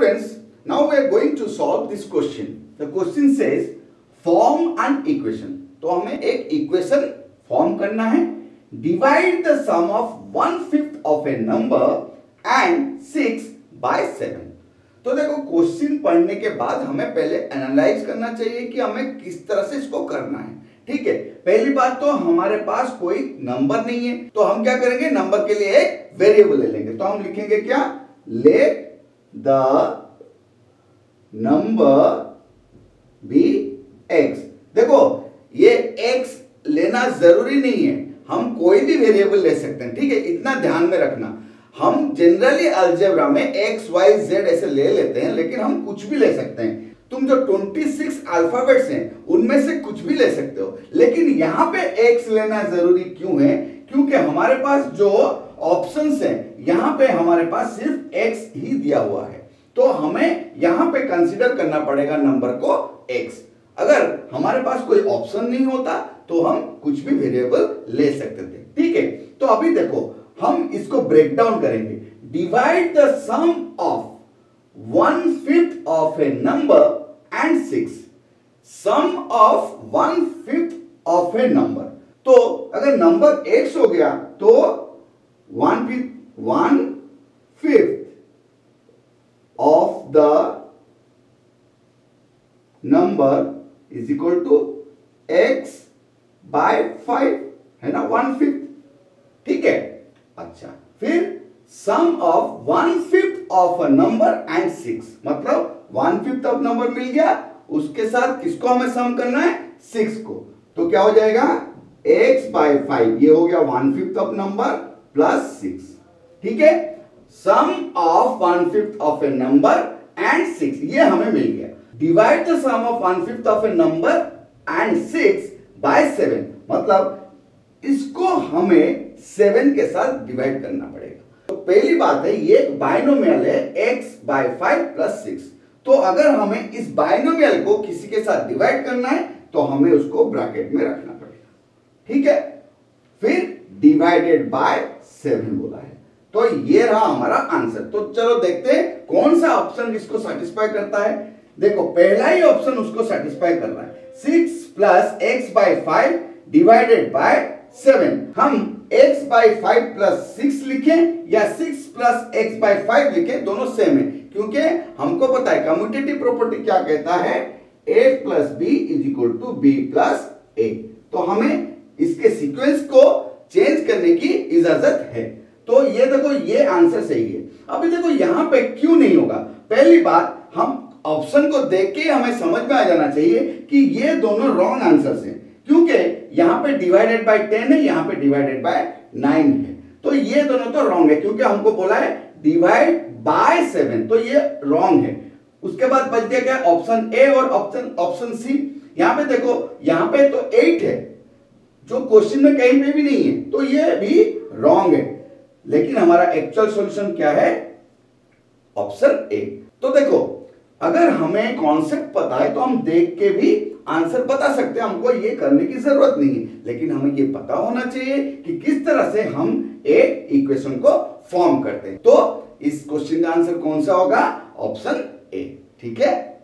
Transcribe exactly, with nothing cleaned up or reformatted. Students, now we are going to solve this question. The question says form an equation. तो हमें एक equation form करना है. Divide the sum of one fifth of a number and six by seven. तो देखो question पढ़ने के बाद हमें पहले एनालाइज करना चाहिए कि हमें किस तरह से इसको करना है. ठीक है, पहली बात तो हमारे पास कोई नंबर नहीं है, तो हम क्या करेंगे, नंबर के लिए एक वेरिएबल ले लेंगे. तो हम लिखेंगे क्या, let the number be x. देखो ये एक्स लेना जरूरी नहीं है, हम कोई भी वेरिएबल ले सकते हैं. ठीक है, इतना ध्यान में रखना. हम जनरली अलजेब्रा में एक्स वाई जेड ऐसे ले लेते हैं, लेकिन हम कुछ भी ले सकते हैं. तुम जो छब्बीस अल्फाबेट्स हैं उनमें से कुछ भी ले सकते हो, लेकिन यहाँ पे एक्स लेना जरूरी क्यों है, क्योंकि हमारे पास जो ऑप्शंस हैं यहाँ पे हमारे पास सिर्फ एक्स ही दिया हुआ है. तो हमें यहाँ पे कंसीडर करना पड़ेगा नंबर को एक्स. अगर हमारे पास कोई ऑप्शन नहीं होता तो हम कुछ भी वेरिएबल ले सकते थे. ठीक है, तो अभी देखो हम इसको ब्रेक डाउन करेंगे. Divide the sum of one fifth of a number and six. Sum of one fifth of a number, तो अगर नंबर एक्स हो गया तो one fifth one fifth of the number is equal to x by five, है ना, one fifth. ठीक है, अच्छा, फिर sum of one fifth of a number and six, मतलब वन फिफ्थ ऑफ नंबर मिल गया, उसके साथ किसको हमें सम करना है, सिक्स को. तो क्या हो जाएगा, एक्स बाय फाइव, ये हो गया one fifth of number plus six. ठीक है, sum of one fifth of a number and six, ये हमें मिल गया. Divide the sum of one fifth of a number and six by seven, मतलब इसको हमें सेवन के साथ डिवाइड करना पड़ेगा. तो पहली बात है, ये एक बाइनोमियल है, x by five plus six. तो अगर हमें इस बाइनोमियल को किसी के साथ डिवाइड करना है तो हमें उसको ब्रैकेट में रखना पड़ेगा. ठीक है, फिर डिवाइडेड बाय सेवन बोला है, तो ये रहा हमारा आंसर. तो चलो देखते हैं कौन सा ऑप्शन इसको सेटिस्फाई करता है. देखो पहला ही ऑप्शन उसको सेटिस्फाई कर रहा है, six plus x by five divided by seven. हम x by five plus six लिखें या six plus x by five लिखें, दोनों सेम है, क्योंकि हमको पता है कम्यूटेटिव प्रॉपर्टी क्या कहता है, a plus b is equal to b plus a. तो हमें इसके सीक्वेंस को चेंज करने की इजाजत है. तो ये देखो, ये आंसर सही है. अभी देखो यहां पे क्यों नहीं होगा, पहली बात हम ऑप्शन को देख के हमें समझ में आ जाना चाहिए कि ये दोनों रॉन्ग आंसर है, क्योंकि यहां पे डिवाइडेड बाय टेन है, यहां पे डिवाइडेड बाय नाइन है. तो ये दोनों तो रॉन्ग है, क्योंकि हमको बोला है डिवाइड बाय सेवन, तो ये रॉन्ग है. उसके बाद बच गया क्या, ऑप्शन ए और ऑप्शन ऑप्शन सी. यहां पे देखो, यहां पे तो एट है जो क्वेश्चन में कहीं पे भी नहीं है, तो ये भी रॉन्ग है. लेकिन हमारा एक्चुअल सॉल्यूशन क्या है, ऑप्शन ए. तो देखो अगर हमें कॉन्सेप्ट पता है तो हम देख के भी आंसर बता सकते हैं, हमको ये करने की जरूरत नहीं है. लेकिन हमें ये पता होना चाहिए कि किस तरह से हम एक इक्वेशन को फॉर्म करते हैं. तो इस क्वेश्चन का आंसर कौन सा होगा, ऑप्शन ए. ठीक है.